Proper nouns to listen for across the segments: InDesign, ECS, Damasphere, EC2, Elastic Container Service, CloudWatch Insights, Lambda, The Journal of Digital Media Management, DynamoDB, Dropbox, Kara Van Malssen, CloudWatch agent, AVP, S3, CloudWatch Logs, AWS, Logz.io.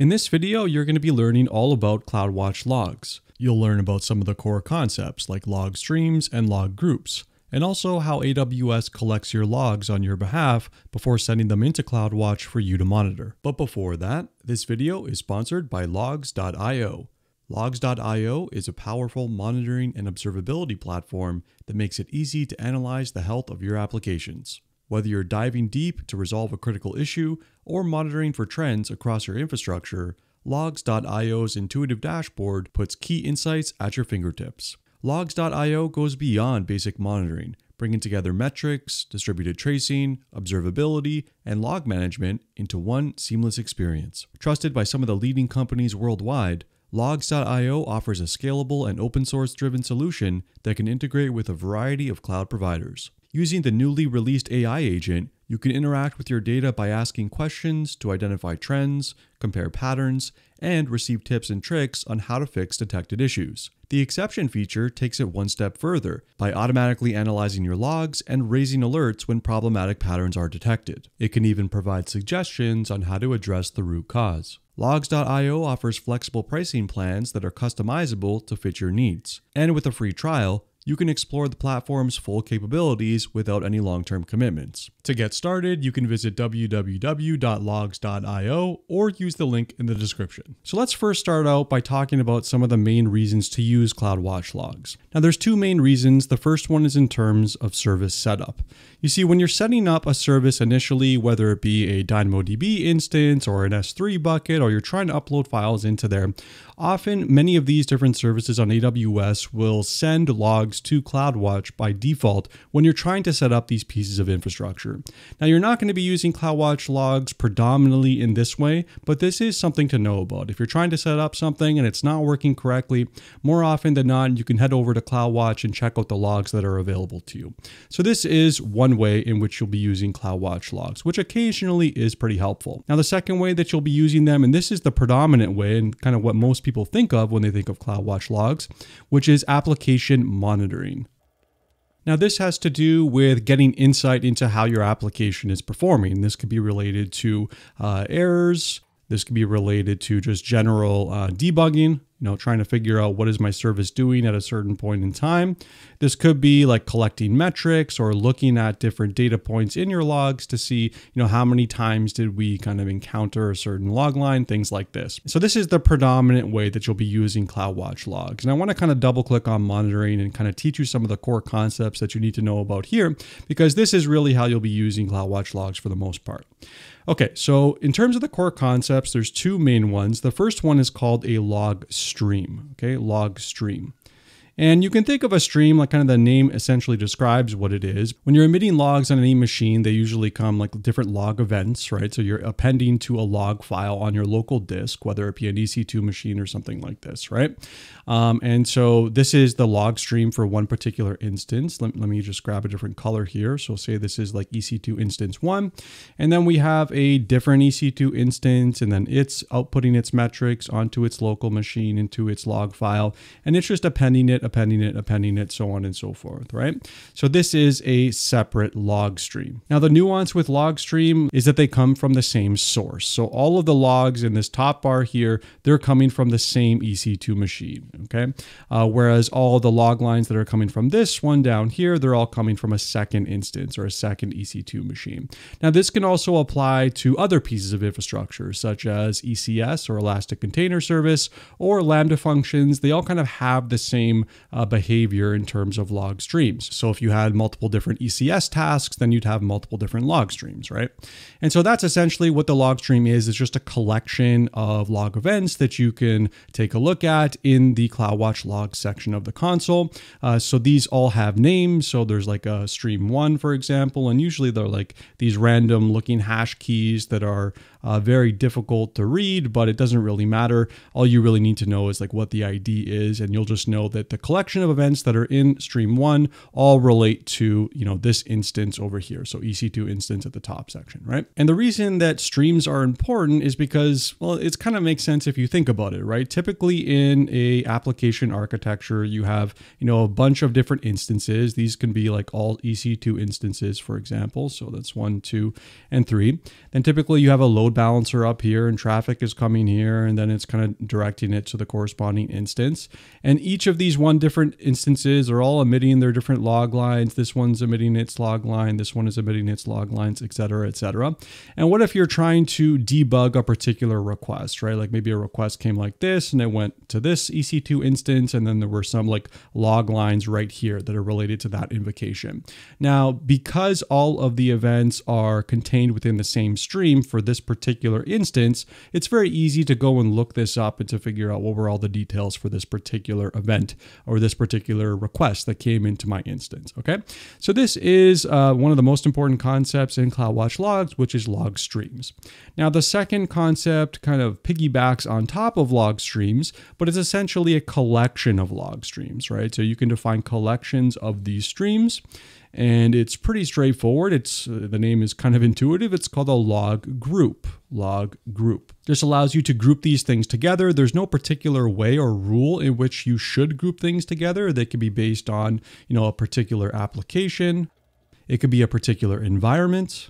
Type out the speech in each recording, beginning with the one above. In this video, you're going to be learning all about CloudWatch logs. You'll learn about some of the core concepts like log streams and log groups, and also how AWS collects your logs on your behalf before sending them into CloudWatch for you to monitor. But before that, this video is sponsored by Logz.io. Logz.io is a powerful monitoring and observability platform that makes it easy to analyze the health of your applications. Whether you're diving deep to resolve a critical issue or monitoring for trends across your infrastructure, Logz.io's intuitive dashboard puts key insights at your fingertips. Logz.io goes beyond basic monitoring, bringing together metrics, distributed tracing, observability, and log management into one seamless experience. Trusted by some of the leading companies worldwide, Logz.io offers a scalable and open source driven solution that can integrate with a variety of cloud providers. Using the newly released AI agent, you can interact with your data by asking questions to identify trends, compare patterns, and receive tips and tricks on how to fix detected issues. The exception feature takes it one step further by automatically analyzing your logs and raising alerts when problematic patterns are detected. It can even provide suggestions on how to address the root cause. Logz.io offers flexible pricing plans that are customizable to fit your needs. And with a free trial, you can explore the platform's full capabilities without any long-term commitments. To get started, you can visit www.logz.io or use the link in the description. So let's first start out by talking about some of the main reasons to use CloudWatch logs. Now there's two main reasons. The first one is in terms of service setup. You see, when you're setting up a service initially, whether it be a DynamoDB instance or an S3 bucket, or you're trying to upload files into there, often many of these different services on AWS will send logs to CloudWatch by default when you're trying to set up these pieces of infrastructure. Now, you're not going to be using CloudWatch logs predominantly in this way, but this is something to know about. If you're trying to set up something and it's not working correctly, more often than not, you can head over to CloudWatch and check out the logs that are available to you. So this is one way in which you'll be using CloudWatch logs, which occasionally is pretty helpful. Now, the second way that you'll be using them, and this is the predominant way and kind of what most people think of when they think of CloudWatch logs, which is application monitoring. Now, this has to do with getting insight into how your application is performing. This could be related to errors. This could be related to just general debugging, trying to figure out what is my service doing at a certain point in time. This could be like collecting metrics or looking at different data points in your logs to see, how many times did we kind of encounter a certain log line, things like this. So this is the predominant way that you'll be using CloudWatch logs. And I want to kind of double click on monitoring and kind of teach you some of the core concepts that you need to know about here, because this is really how you'll be using CloudWatch logs for the most part. Okay, so in terms of the core concepts, there's two main ones. The first one is called a log stream, log stream. And you can think of a stream like kind of the name essentially describes what it is. When you're emitting logs on any machine, they usually come like different log events, right? So you're appending to a log file on your local disk, whether it be an EC2 machine or something like this, right? And so this is the log stream for one particular instance. Let me just grab a different color here. So say this is like EC2 instance one, and then we have a different EC2 instance, and then it's outputting its metrics onto its local machine, into its log file, and it's just appending it, so on and so forth, right? So this is a separate log stream. Now the nuance with log stream is that they come from the same source. So all of the logs in this top bar here, they're coming from the same EC2 machine, okay? Whereas all the log lines that are coming from this one down here, they're all coming from a second instance or a second EC2 machine. Now this can also apply to other pieces of infrastructure such as ECS or Elastic Container Service or Lambda functions. They all kind of have the same behavior in terms of log streams. So if you had multiple different ECS tasks, then you'd have multiple different log streams, right? And so that's essentially what the log stream is. It's just a collection of log events that you can take a look at in the CloudWatch logs section of the console. So these all have names. So there's like a stream one, for example, and usually they're like these random looking hash keys that are very difficult to read, but it doesn't really matter. All you really need to know is like what the ID is, and you'll just know that the collection of events that are in stream one all relate to, this instance over here. So EC2 instance at the top section, right? And the reason that streams are important is because, well, it's kind of makes sense if you think about it, right? Typically in a application architecture, you have, a bunch of different instances. These can be like all EC2 instances, for example. So that's 1, 2, and 3. Then typically you have a load load balancer up here and traffic is coming here, and then it's kind of directing it to the corresponding instance. And each of these different instances are all emitting their different log lines. This one's emitting its log line, this one is emitting its log lines, et cetera, et cetera. And what if you're trying to debug a particular request, right? Like maybe a request came like this and it went to this EC2 instance, and then there were some like log lines right here that are related to that invocation. Now, because all of the events are contained within the same stream for this particular instance, it's very easy to go and look this up and to figure out what were all the details for this particular event or this particular request that came into my instance, okay? So this is one of the most important concepts in CloudWatch Logs, which is log streams. Now, the second concept kind of piggybacks on top of log streams, but it's essentially a collection of log streams, right? So you can define collections of these streams, and it's pretty straightforward. It's the name is kind of intuitive. It's called a log group. Log group. This allows you to group these things together. There's no particular way or rule in which you should group things together. They could be based on, you know, a particular application. It could be a particular environment,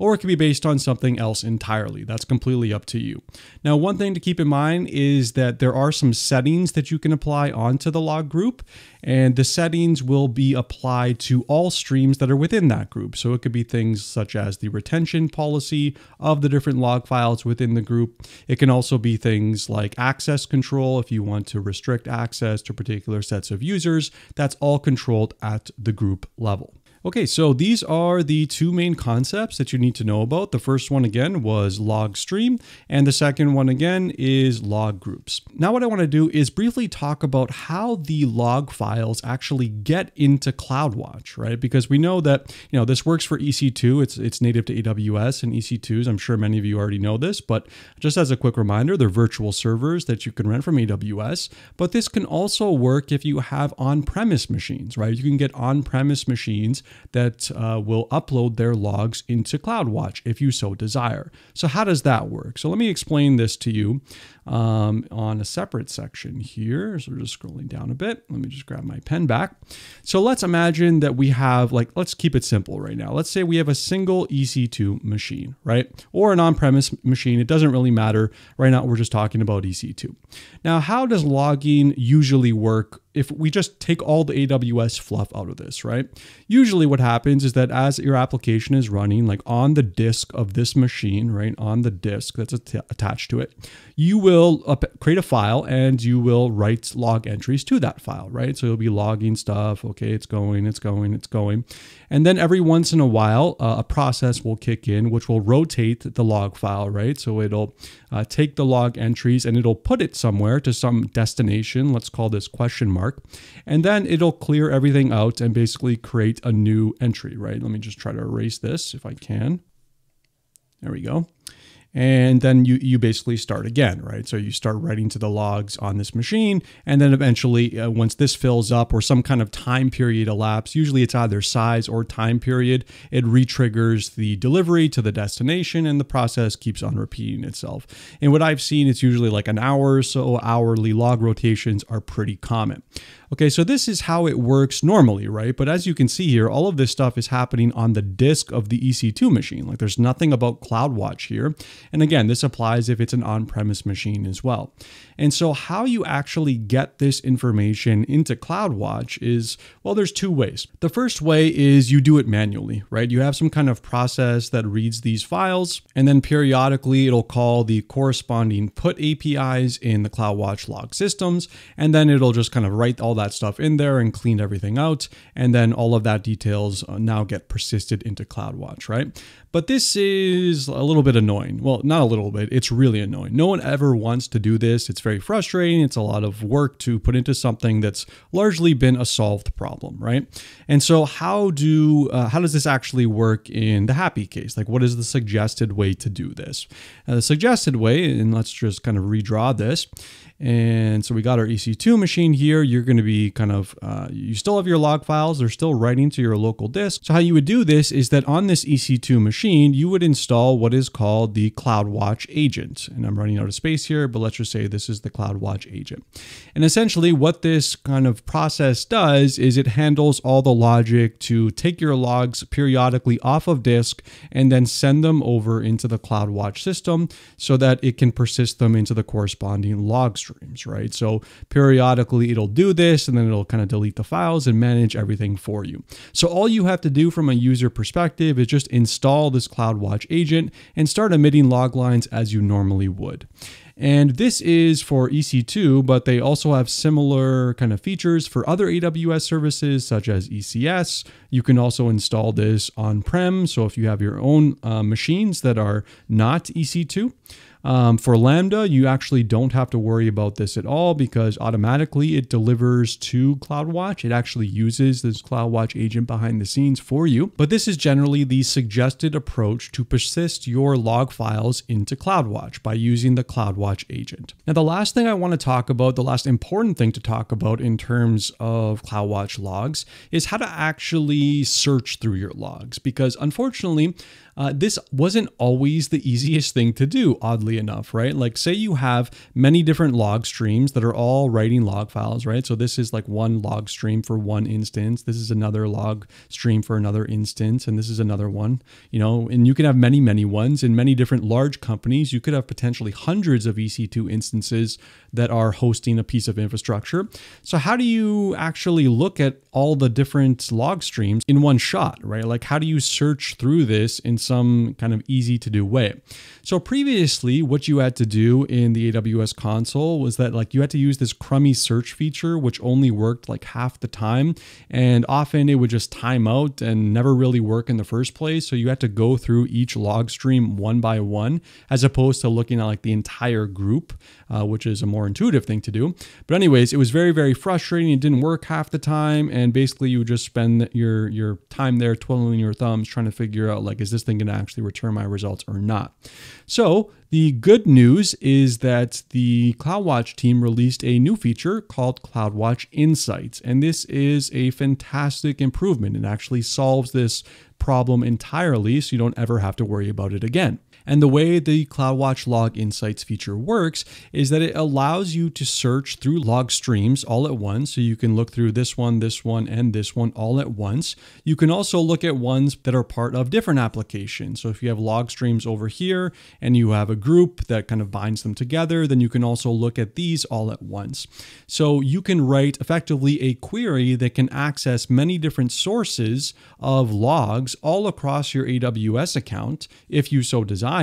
or it could be based on something else entirely. That's completely up to you. Now, one thing to keep in mind is that there are some settings that you can apply onto the log group, and the settings will be applied to all streams that are within that group. So it could be things such as the retention policy of the different log files within the group. It can also be things like access control. If you want to restrict access to particular sets of users, that's all controlled at the group level. Okay, so these are the two main concepts that you need to know about. The first one again was log stream, and the second one again is log groups. Now what I want to do is briefly talk about how the log files actually get into CloudWatch, right? Because we know that, you know, this works for EC2, it's native to AWS and EC2s. I'm sure many of you already know this, but just as a quick reminder, they're virtual servers that you can rent from AWS, but this can also work if you have on-premise machines, right? You can get on-premise machines that will upload their logs into CloudWatch if you so desire. So how does that work? So let me explain this to you on a separate section here. So we're just scrolling down a bit. Let me just grab my pen back. So let's imagine that we have, like, let's keep it simple right now. Let's say we have a single EC2 machine, right? Or an on-premise machine. It doesn't really matter. Right now, we're just talking about EC2. Now, how does logging usually work if we just take all the AWS fluff out of this, right? Usually what happens is that as your application is running, like on the disk of this machine, right, on the disk that's attached to it, you will create a file and you will write log entries to that file, right? So you'll be logging stuff. Okay, it's going, it's going, it's going. And then every once in a while, a process will kick in, which will rotate the log file, right? So it'll take the log entries and it'll put it somewhere to some destination. Let's call this question mark. And then it'll clear everything out and basically create a new entry, right? Let me just try to erase this if I can. There we go. And then you basically start again, right? So you start writing to the logs on this machine. And then eventually, once this fills up or some kind of time period elapse, usually it's either size or time period, it re-triggers the delivery to the destination, and the process keeps on repeating itself. And what I've seen, it's usually like an hour or so. Hourly log rotations are pretty common. Okay, so this is how it works normally, right? But as you can see here, all of this stuff is happening on the disk of the EC2 machine. Like, there's nothing about CloudWatch here. And again, this applies if it's an on-premise machine as well. And so how you actually get this information into CloudWatch is, well, there's two ways. The first way is you do it manually, right? You have some kind of process that reads these files, and then periodically it'll call the corresponding put APIs in the CloudWatch log systems, and then it'll just kind of write all that stuff in there and clean everything out. And then all of that details now get persisted into CloudWatch, right? But this is a little bit annoying. Well, not a little bit, it's really annoying. No one ever wants to do this. It's very frustrating. It's a lot of work to put into something that's largely been a solved problem, right? And so how does this actually work in the happy case? Like, what is the suggested way to do this? The suggested way, and let's just kind of redraw this, And so we got our EC2 machine here. You're going to be kind of, you still have your log files. They're still writing to your local disk. So how you would do this is that on this EC2 machine, you would install what is called the CloudWatch agent. And I'm running out of space here, but let's just say this is the CloudWatch agent. And essentially what this kind of process does is it handles all the logic to take your logs periodically off of disk and then send them over into the CloudWatch system so that it can persist them into the corresponding log streams, right? So periodically it'll do this and then it'll kind of delete the files and manage everything for you. So all you have to do from a user perspective is just install this CloudWatch agent and start emitting log lines as you normally would. And this is for EC2, but they also have similar kind of features for other AWS services such as ECS. You can also install this on-prem. So if you have your own machines that are not EC2, for Lambda, you actually don't have to worry about this at all because automatically it delivers to CloudWatch. It actually uses this CloudWatch agent behind the scenes for you. But this is generally the suggested approach to persist your log files into CloudWatch by using the CloudWatch agent. Now, the last thing I want to talk about, the last important thing to talk about in terms of CloudWatch logs is how to actually search through your logs, because unfortunately, this wasn't always the easiest thing to do, oddly enough, right? Like say you have many different log streams that are all writing log files, right? So this is like one log stream for one instance. This is another log stream for another instance. And this is another one, you know, and you can have many, many ones in many different large companies. You could have potentially hundreds of EC2 instances that are hosting a piece of infrastructure. So how do you actually look at all the different log streams in one shot, right? Like how do you search through this in some kind of easy to do way? So previously what you had to do in the AWS console was that like you had to use this crummy search feature, which only worked like half the time. And often it would just time out and never really work in the first place. So you had to go through each log stream one by one, as opposed to looking at like the entire group, which is a more intuitive thing to do. But anyways, it was very, very frustrating. It didn't work half the time. And basically you would just spend your time there twiddling your thumbs trying to figure out like, is this thing going to actually return my results or not? So the good news is that the CloudWatch team released a new feature called CloudWatch Insights. And this is a fantastic improvement. It actually solves this problem entirely, so you don't ever have to worry about it again. And the way the CloudWatch Log Insights feature works is that it allows you to search through log streams all at once. So you can look through this one, and this one all at once. You can also look at ones that are part of different applications. So if you have log streams over here and you have a group that kind of binds them together, then you can also look at these all at once. So you can write effectively a query that can access many different sources of logs all across your AWS account if you so desire.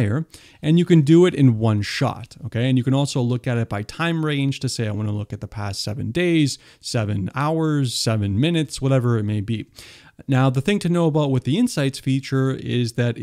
And you can do it in one shot, okay? And you can also look at it by time range to say, I want to look at the past 7 days, 7 hours, 7 minutes, whatever it may be. Now, the thing to know about with the Insights feature is that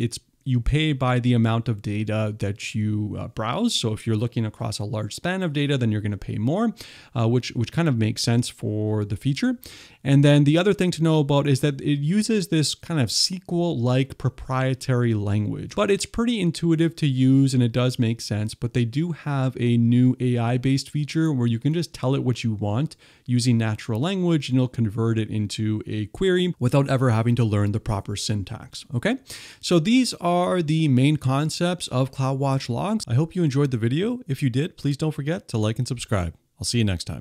you pay by the amount of data that you browse. So if you're looking across a large span of data, then you're going to pay more, which kind of makes sense for the feature. And then the other thing to know about is that it uses this kind of SQL-like proprietary language, but it's pretty intuitive to use and it does make sense. But they do have a new AI-based feature where you can just tell it what you want using natural language and it'll convert it into a query without ever having to learn the proper syntax, okay? So these are the main concepts of CloudWatch logs. I hope you enjoyed the video. If you did, please don't forget to like and subscribe. I'll see you next time.